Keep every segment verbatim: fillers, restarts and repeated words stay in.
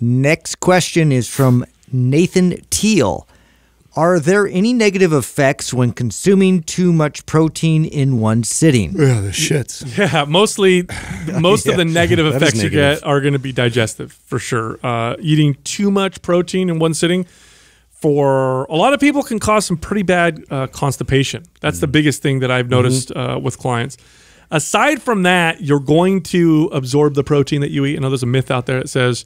Next question is from Nathan Teal. Are there any negative effects when consuming too much protein in one sitting? Yeah, the shits. Yeah, mostly, most yeah. of the negative that effects negative. you get are going to be digestive, for sure. Uh, eating too much protein in one sitting, for a lot of people, can cause some pretty bad uh, constipation. That's mm-hmm. the biggest thing that I've noticed mm-hmm. uh, with clients. Aside from that, you're going to absorb the protein that you eat. I know there's a myth out there that says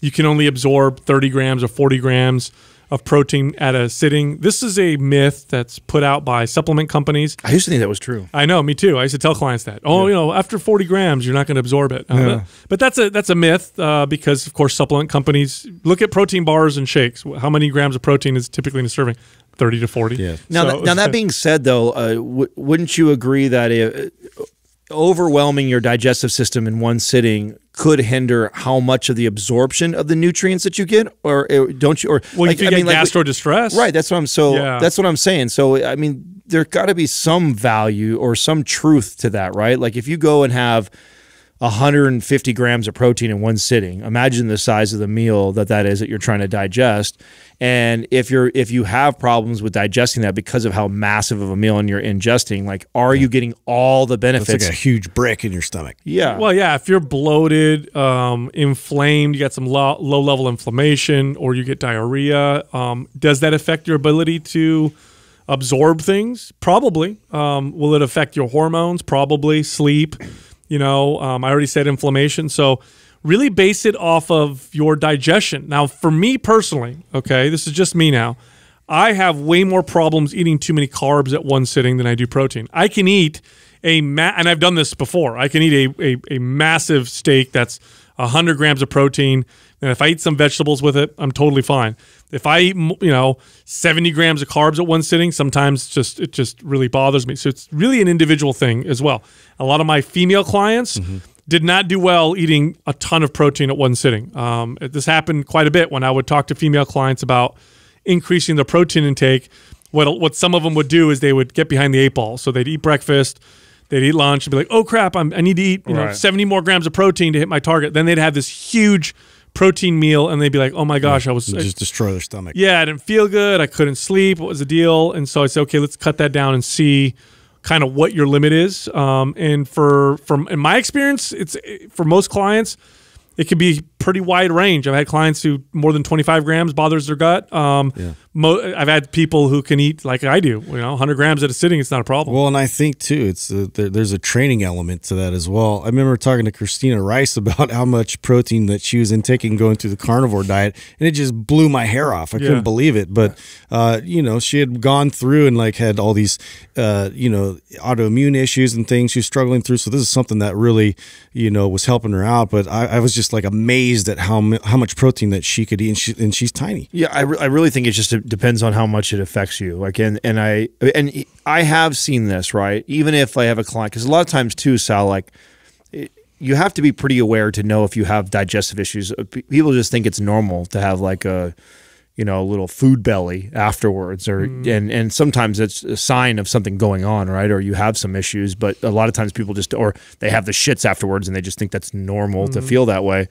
you can only absorb thirty grams or forty grams of protein at a sitting. This is a myth that's put out by supplement companies. I used to think that was true. I know, me too. I used to tell clients that. Oh, yeah. you know, after forty grams, you're not going to absorb it. Yeah. Um, but that's a that's a myth uh, because, of course, supplement companies look at protein bars and shakes. How many grams of protein is typically in a serving? thirty to forty. Yeah. Now, so, that, now that being said, though, uh, w wouldn't you agree that it, overwhelming your digestive system in one sitting could hinder how much of the absorption of the nutrients that you get, or don't you? Or well, like, if you I get mean, gastro like, distress, right? That's what I'm so. Yeah. That's what I'm saying. So I mean, there got to be some value or some truth to that, right? Like if you go and have one hundred fifty grams of protein in one sitting, imagine the size of the meal that that is that you're trying to digest. And if you're if you have problems with digesting that because of how massive of a meal and you're ingesting, like, are yeah. you getting all the benefits? It's like a huge brick in your stomach. Yeah. Well, yeah. If you're bloated, um, inflamed, you got some low, low level inflammation, or you get diarrhea, um, does that affect your ability to absorb things? Probably. Um, will it affect your hormones? Probably. Sleep. You know, um, I already said inflammation. So really base it off of your digestion. Now, for me personally, okay, this is just me now, I have way more problems eating too many carbs at one sitting than I do protein. I can eat a, ma and I've done this before, I can eat a, a, a massive steak that's one hundred grams of protein, and if I eat some vegetables with it, I'm totally fine. If I eat, you know, seventy grams of carbs at one sitting, sometimes just it just really bothers me. So it's really an individual thing as well. A lot of my female clients mm-hmm. did not do well eating a ton of protein at one sitting. Um, this happened quite a bit when I would talk to female clients about increasing their protein intake. What, what some of them would do is they would get behind the eight ball. So they'd eat breakfast, they'd eat lunch, and be like, oh crap, I'm, I need to eat you right. know, seventy more grams of protein to hit my target. Then they'd have this huge protein meal, and they'd be like, oh my gosh, I was- you just I, destroy their stomach. Yeah, I didn't feel good, I couldn't sleep, what was the deal? And so I said, okay, let's cut that down and see kind of what your limit is. Um, and for from in my experience, it's for most clients, it can be pretty wide range. I've had clients who more than twenty-five grams bothers their gut. Um, yeah. mo I've had people who can eat like I do, you know, one hundred grams at a sitting, it's not a problem. Well, and I think too, it's a, there, there's a training element to that as well. I remember talking to Christina Rice about how much protein that she was intaking going through the carnivore diet, and it just blew my hair off. I yeah. couldn't believe it. But, uh, you know, she had gone through and like had all these, uh, you know, autoimmune issues and things she was struggling through. So this is something that really, you know, was helping her out. But I, I was just like amazed at how how much protein that she could eat, and, she, and she's tiny. Yeah, I, re I really think it just depends on how much it affects you. Like, and and I and I have seen this, right? Even if I have a client, because a lot of times too, Sal, like it, you have to be pretty aware to know if you have digestive issues. People just think it's normal to have like a, you know, a little food belly afterwards, or mm. and and sometimes it's a sign of something going on, right? Or you have some issues, but a lot of times people just or they have the shits afterwards, and they just think that's normal mm. to feel that way.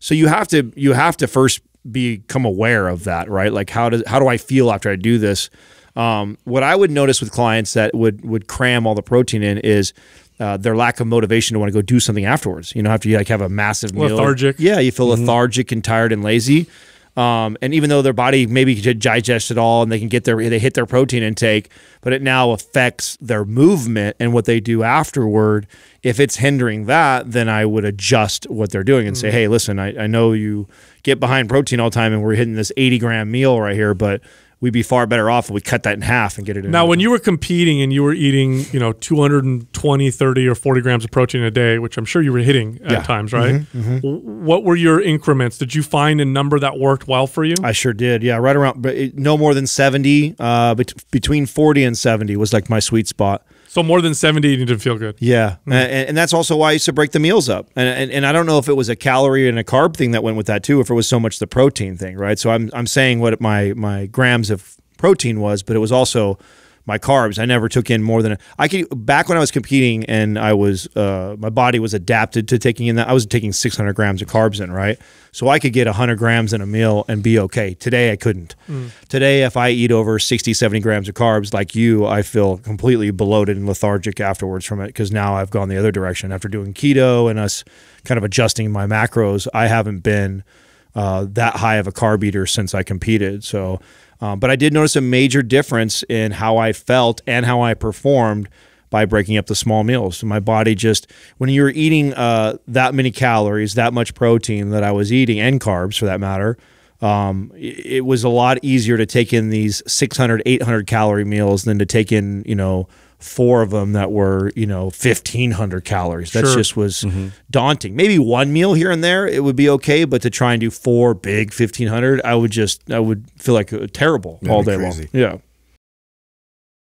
So you have to you have to first become aware of that, right? Like how does how do I feel after I do this? Um, what I would notice with clients that would would cram all the protein in is uh, their lack of motivation to want to go do something afterwards. You know, after you like have a massive meal, lethargic. Yeah, you feel mm-hmm. lethargic and tired and lazy. Um, and even though their body maybe could digest it all and they can get their, they hit their protein intake, but it now affects their movement and what they do afterward. If it's hindering that, then I would adjust what they're doing and mm-hmm. say, hey, listen, I, I know you get behind protein all the time and we're hitting this eighty gram meal right here, but we'd be far better off if we cut that in half and get it in. Now, when you were competing and you were eating, you know, two hundred twenty, thirty, or forty grams of protein a day, which I'm sure you were hitting at yeah. times, right? Mm-hmm, mm-hmm. What were your increments? Did you find a number that worked well for you? I sure did. Yeah, right around, but no more than seventy. Uh, bet between forty and seventy was like my sweet spot. So more than seventy, you didn't feel good. Yeah, mm-hmm. and, and that's also why I used to break the meals up. And, and and I don't know if it was a calorie and a carb thing that went with that too, if it was so much the protein thing, right? So I'm I'm saying what my my grams of protein was, but it was also my carbs. I never took in more than a, I could. Back when I was competing and I was, uh, my body was adapted to taking in that. I was taking six hundred grams of carbs in, right? So I could get one hundred grams in a meal and be okay. Today I couldn't. Mm. Today, if I eat over sixty, seventy grams of carbs like you, I feel completely bloated and lethargic afterwards from it, because now I've gone the other direction. After doing keto and us kind of adjusting my macros, I haven't been uh, that high of a carb eater since I competed. So, um, but I did notice a major difference in how I felt and how I performed by breaking up the small meals. So my body just, when you're eating uh, that many calories, that much protein that I was eating, and carbs for that matter, um, it, it was a lot easier to take in these six hundred, eight hundred calorie meals than to take in, you know, four of them that were, you know, fifteen hundred calories. That sure. just was mm-hmm. daunting. Maybe one meal here and there, it would be okay, but to try and do four big fifteen hundred, I would just, I would feel like terrible That'd all day crazy. long. Yeah.